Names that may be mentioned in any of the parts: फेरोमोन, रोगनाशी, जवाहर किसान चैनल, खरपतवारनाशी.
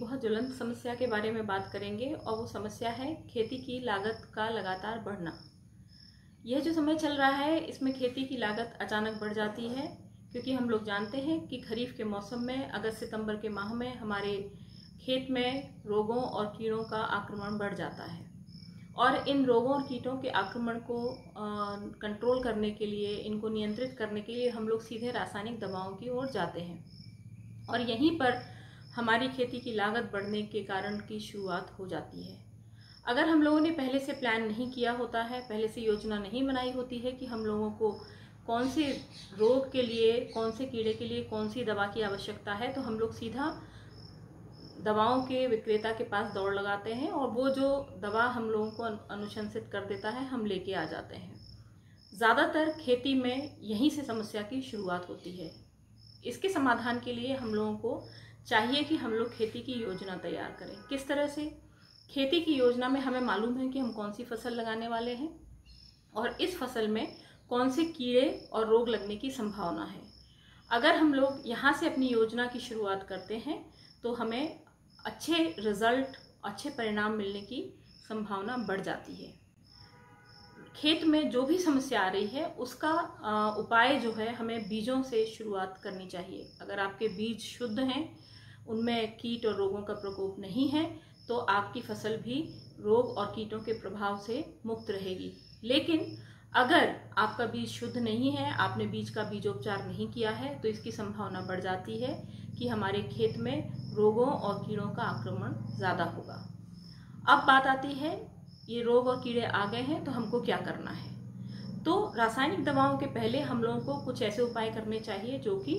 एक बहुत ज्वलंत समस्या के बारे में बात करेंगे और वो समस्या है खेती की लागत का लगातार बढ़ना। यह जो समय चल रहा है इसमें खेती की लागत अचानक बढ़ जाती है, क्योंकि हम लोग जानते हैं कि खरीफ के मौसम में अगस्त सितंबर के माह में हमारे खेत में रोगों और कीड़ों का आक्रमण बढ़ जाता है और इन रोगों और कीटों के आक्रमण को कंट्रोल करने के लिए, इनको नियंत्रित करने के लिए हम लोग सीधे रासायनिक दवाओं की ओर जाते हैं और यहीं पर हमारी खेती की लागत बढ़ने के कारण की शुरुआत हो जाती है। अगर हम लोगों ने पहले से प्लान नहीं किया होता है, पहले से योजना नहीं बनाई होती है कि हम लोगों को कौन से रोग के लिए, कौन से कीड़े के लिए कौन सी दवा की आवश्यकता है, तो हम लोग सीधा दवाओं के विक्रेता के पास दौड़ लगाते हैं और वो जो दवा हम लोगों को अनुशंसित कर देता है हम लेके आ जाते हैं। ज़्यादातर खेती में यहीं से समस्या की शुरुआत होती है। इसके समाधान के लिए हम लोगों को चाहिए कि हम लोग खेती की योजना तैयार करें। किस तरह से? खेती की योजना में हमें मालूम है कि हम कौन सी फसल लगाने वाले हैं और इस फसल में कौन से कीड़े और रोग लगने की संभावना है। अगर हम लोग यहाँ से अपनी योजना की शुरुआत करते हैं तो हमें अच्छे रिजल्ट, अच्छे परिणाम मिलने की संभावना बढ़ जाती है। खेत में जो भी समस्या आ रही है उसका उपाय जो है, हमें बीजों से शुरुआत करनी चाहिए। अगर आपके बीज शुद्ध हैं, उनमें कीट और रोगों का प्रकोप नहीं है, तो आपकी फसल भी रोग और कीटों के प्रभाव से मुक्त रहेगी। लेकिन अगर आपका बीज शुद्ध नहीं है, आपने बीज का बीजोपचार नहीं किया है, तो इसकी संभावना बढ़ जाती है कि हमारे खेत में रोगों और कीड़ों का आक्रमण ज़्यादा होगा। अब बात आती है, ये रोग और कीड़े आ गए हैं तो हमको क्या करना है। तो रासायनिक दवाओं के पहले हम लोगों को कुछ ऐसे उपाय करने चाहिए जो कि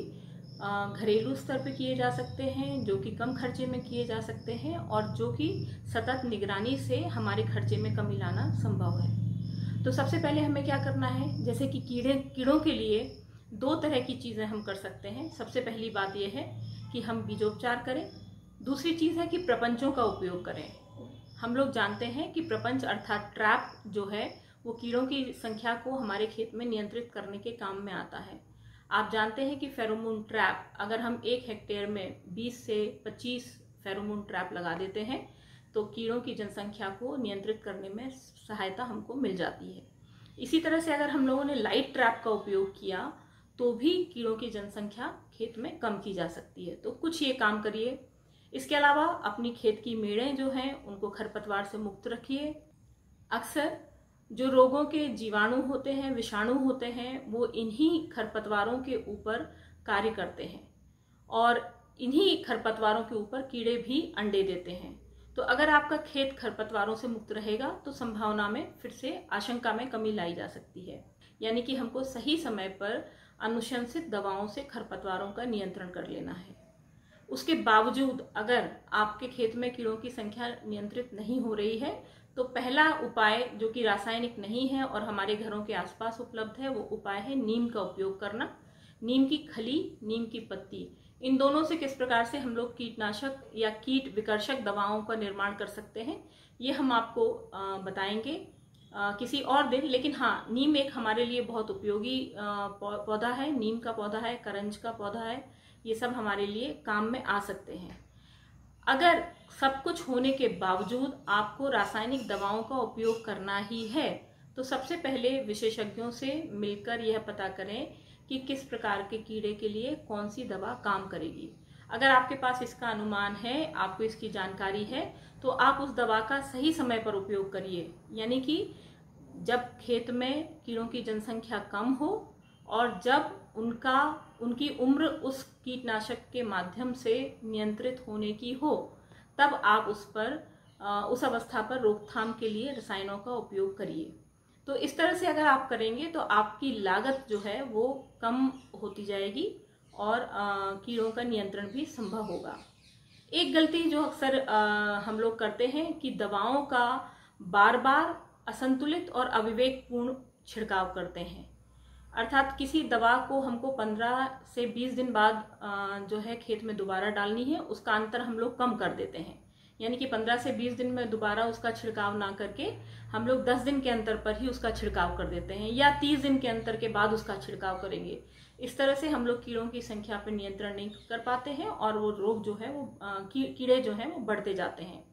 घरेलू स्तर पर किए जा सकते हैं, जो कि कम खर्चे में किए जा सकते हैं और जो कि सतत निगरानी से हमारे खर्चे में कमी लाना संभव है। तो सबसे पहले हमें क्या करना है, जैसे कि कीड़ों के लिए दो तरह की चीज़ें हम कर सकते हैं। सबसे पहली बात यह है कि हम बीजोपचार करें, दूसरी चीज़ है कि प्रपंचों का उपयोग करें। हम लोग जानते हैं कि प्रपंच अर्थात ट्रैप जो है वो कीड़ों की संख्या को हमारे खेत में नियंत्रित करने के काम में आता है। आप जानते हैं कि फेरोमोन ट्रैप, अगर हम एक हेक्टेयर में 20 से 25 फेरोमोन ट्रैप लगा देते हैं तो कीड़ों की जनसंख्या को नियंत्रित करने में सहायता हमको मिल जाती है। इसी तरह से अगर हम लोगों ने लाइट ट्रैप का उपयोग किया तो भी कीड़ों की जनसंख्या खेत में कम की जा सकती है। तो कुछ ये काम करिए। इसके अलावा अपनी खेत की मेड़ें जो हैं उनको खरपतवार से मुक्त रखिए। अक्सर जो रोगों के जीवाणु होते हैं, विषाणु होते हैं, वो इन्हीं खरपतवारों के ऊपर कार्य करते हैं और इन्हीं खरपतवारों के ऊपर कीड़े भी अंडे देते हैं। तो अगर आपका खेत खरपतवारों से मुक्त रहेगा तो संभावना में, फिर से आशंका में कमी लाई जा सकती है। यानी कि हमको सही समय पर अनुशंसित दवाओं से खरपतवारों का नियंत्रण कर लेना है। उसके बावजूद अगर आपके खेत में कीड़ों की संख्या नियंत्रित नहीं हो रही है तो पहला उपाय, जो कि रासायनिक नहीं है और हमारे घरों के आसपास उपलब्ध है, वो उपाय है नीम का उपयोग करना। नीम की खली, नीम की पत्ती, इन दोनों से किस प्रकार से हम लोग कीटनाशक या कीट विकर्षक दवाओं का निर्माण कर सकते हैं, ये हम आपको बताएंगे किसी और दिन। लेकिन हाँ, नीम एक हमारे लिए बहुत उपयोगी पौधा है। नीम का पौधा है, करंज का पौधा है, ये सब हमारे लिए काम में आ सकते हैं। अगर सब कुछ होने के बावजूद आपको रासायनिक दवाओं का उपयोग करना ही है तो सबसे पहले विशेषज्ञों से मिलकर यह पता करें कि किस प्रकार के कीड़े के लिए कौन सी दवा काम करेगी। अगर आपके पास इसका अनुमान है, आपको इसकी जानकारी है, तो आप उस दवा का सही समय पर उपयोग करिए। यानी कि जब खेत में कीड़ों की जनसंख्या कम हो और जब उनकी उम्र उस कीटनाशक के माध्यम से नियंत्रित होने की हो, तब आप उस अवस्था पर रोकथाम के लिए रसायनों का उपयोग करिए। तो इस तरह से अगर आप करेंगे तो आपकी लागत जो है वो कम होती जाएगी और कीड़ों का नियंत्रण भी संभव होगा। एक गलती जो अक्सर हम लोग करते हैं कि दवाओं का बार बार असंतुलित और अविवेकपूर्ण छिड़काव करते हैं। अर्थात किसी दवा को हमको 15 से 20 दिन बाद जो है खेत में दोबारा डालनी है, उसका अंतर हम लोग कम कर देते हैं। यानी कि 15 से 20 दिन में दोबारा उसका छिड़काव ना करके हम लोग 10 दिन के अंतर पर ही उसका छिड़काव कर देते हैं या 30 दिन के अंतर के बाद उसका छिड़काव करेंगे। इस तरह से हम लोग कीड़ों की संख्या पर नियंत्रण नहीं कर पाते हैं और वो रोग जो है कीड़े जो हैं वो बढ़ते जाते हैं।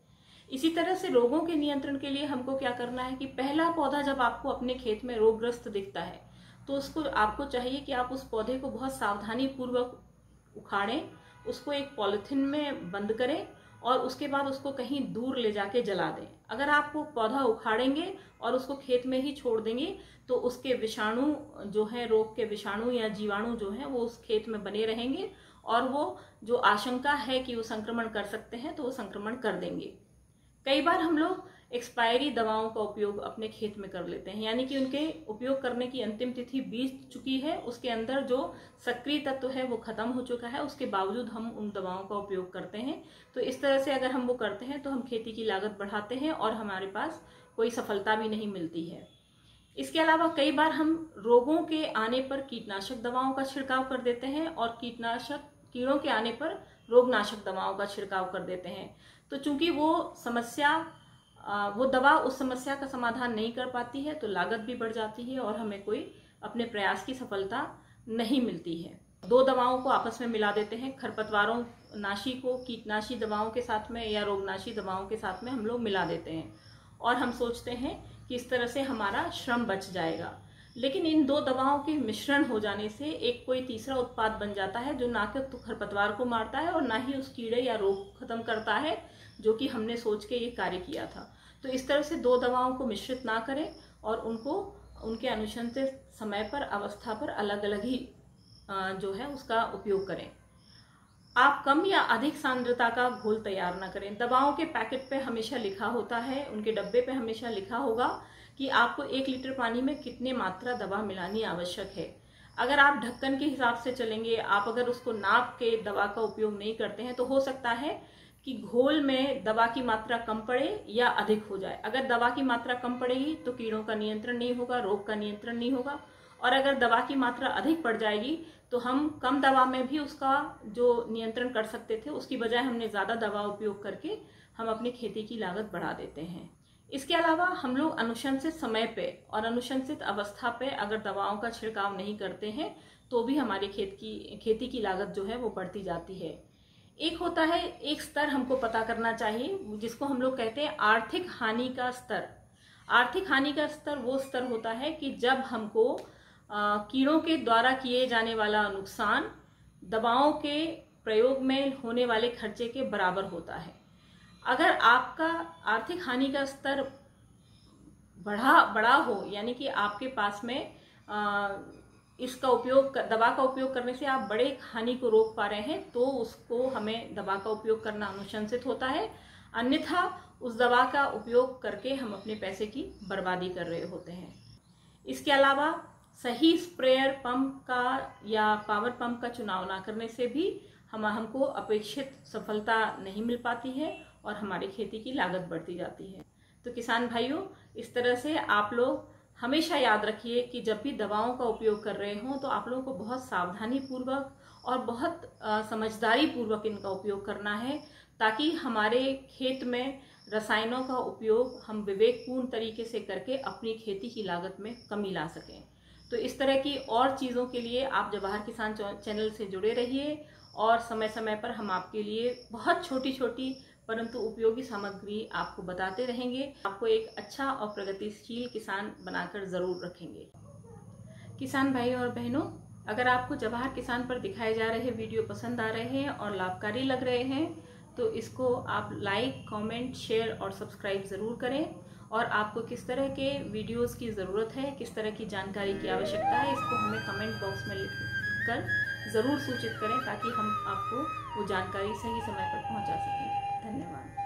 इसी तरह से रोगों के नियंत्रण के लिए हमको क्या करना है कि पहला पौधा जब आपको अपने खेत में रोगग्रस्त दिखता है तो उसको आपको चाहिए कि आप उस पौधे को बहुत सावधानी पूर्वक उखाड़ें, उसको एक पॉलिथीन में बंद करें और उसके बाद उसको कहीं दूर ले जाके जला दें। अगर आप वो पौधा उखाड़ेंगे और उसको खेत में ही छोड़ देंगे तो उसके विषाणु जो है, रोग के विषाणु या जीवाणु जो है वो उस खेत में बने रहेंगे और वो जो आशंका है कि वो संक्रमण कर सकते हैं तो वो संक्रमण कर देंगे। कई बार हम लोग एक्सपायरी दवाओं का उपयोग अपने खेत में कर लेते हैं, यानी कि उनके उपयोग करने की अंतिम तिथि बीत चुकी है, उसके अंदर जो सक्रिय तत्व है वो खत्म हो चुका है, उसके बावजूद हम उन दवाओं का उपयोग करते हैं। तो इस तरह से अगर हम वो करते हैं तो हम खेती की लागत बढ़ाते हैं और हमारे पास कोई सफलता भी नहीं मिलती है। इसके अलावा कई बार हम रोगों के आने पर कीटनाशक दवाओं का छिड़काव कर देते हैं और कीड़ों के आने पर रोगनाशक दवाओं का छिड़काव कर देते हैं। तो चूंकि वो दवा उस समस्या का समाधान नहीं कर पाती है तो लागत भी बढ़ जाती है और हमें कोई अपने प्रयास की सफलता नहीं मिलती है। दो दवाओं को आपस में मिला देते हैं, खरपतवारों नाशी को कीटनाशी दवाओं के साथ में या रोगनाशी दवाओं के साथ में हम लोग मिला देते हैं और हम सोचते हैं कि इस तरह से हमारा श्रम बच जाएगा, लेकिन इन दो दवाओं के मिश्रण हो जाने से एक कोई तीसरा उत्पाद बन जाता है जो ना कि खरपतवार को मारता है और ना ही उस कीड़े या रोग को खत्म करता है जो कि हमने सोच के ये कार्य किया था। तो इस तरह से दो दवाओं को मिश्रित ना करें और उनको उनके अनुशंसित समय पर, अवस्था पर अलग अलग ही जो है उसका उपयोग करें। आप कम या अधिक सांद्रता का घोल तैयार ना करें। दवाओं के पैकेट पे हमेशा लिखा होता है, उनके डब्बे पे हमेशा लिखा होगा कि आपको 1 लीटर पानी में कितने मात्रा दवा मिलानी आवश्यक है। अगर आप ढक्कन के हिसाब से चलेंगे, आप अगर उसको नाप के दवा का उपयोग नहीं करते हैं तो हो सकता है कि घोल में दवा की मात्रा कम पड़े या अधिक हो जाए। अगर दवा की मात्रा कम पड़ेगी तो कीड़ों का नियंत्रण नहीं होगा, रोग का नियंत्रण नहीं होगा, और अगर दवा की मात्रा अधिक पड़ जाएगी तो हम कम दवा में भी उसका जो नियंत्रण कर सकते थे उसकी बजाय हमने ज़्यादा दवा उपयोग करके हम अपनी खेती की लागत बढ़ा देते हैं। इसके अलावा हम लोग अनुशंसित समय पे और अनुशंसित अवस्था पे अगर दवाओं का छिड़काव नहीं करते हैं तो भी हमारे खेती की लागत जो है वो बढ़ती जाती है। एक होता है, एक स्तर हमको पता करना चाहिए जिसको हम लोग कहते हैं आर्थिक हानि का स्तर। आर्थिक हानि का स्तर वो स्तर होता है कि जब हमको कीड़ों के द्वारा किए जाने वाला नुकसान दवाओं के प्रयोग में होने वाले खर्चे के बराबर होता है। अगर आपका आर्थिक हानि का स्तर बड़ा हो, यानी कि आपके पास में दवा का उपयोग करने से आप बड़े हानि को रोक पा रहे हैं तो उसको हमें दवा का उपयोग करना अनुशंसित होता है, अन्यथा उस दवा का उपयोग करके हम अपने पैसे की बर्बादी कर रहे होते हैं। इसके अलावा सही स्प्रेयर पंप का या पावर पंप का चुनाव ना करने से भी हमको अपेक्षित सफलता नहीं मिल पाती है और हमारी खेती की लागत बढ़ती जाती है। तो किसान भाइयों, इस तरह से आप लोग हमेशा याद रखिए कि जब भी दवाओं का उपयोग कर रहे हों तो आप लोगों को बहुत सावधानी पूर्वक और बहुत समझदारी पूर्वक इनका उपयोग करना है ताकि हमारे खेत में रसायनों का उपयोग हम विवेकपूर्ण तरीके से करके अपनी खेती की लागत में कमी ला सकें। तो इस तरह की और चीज़ों के लिए आप जवाहर किसान चैनल से जुड़े रहिए और समय समय पर हम आपके लिए बहुत छोटी छोटी परंतु उपयोगी सामग्री आपको बताते रहेंगे, आपको एक अच्छा और प्रगतिशील किसान बनाकर ज़रूर रखेंगे। किसान भाइयों और बहनों, अगर आपको जवाहर किसान पर दिखाए जा रहे वीडियो पसंद आ रहे हैं और लाभकारी लग रहे हैं तो इसको आप लाइक, कमेंट, शेयर और सब्सक्राइब ज़रूर करें। और आपको किस तरह के वीडियोस की ज़रूरत है, किस तरह की जानकारी की आवश्यकता है, इसको हमें कमेंट बॉक्स में लिखकर ज़रूर सूचित करें ताकि हम आपको वो जानकारी सही समय पर पहुंचा सकें। धन्यवाद।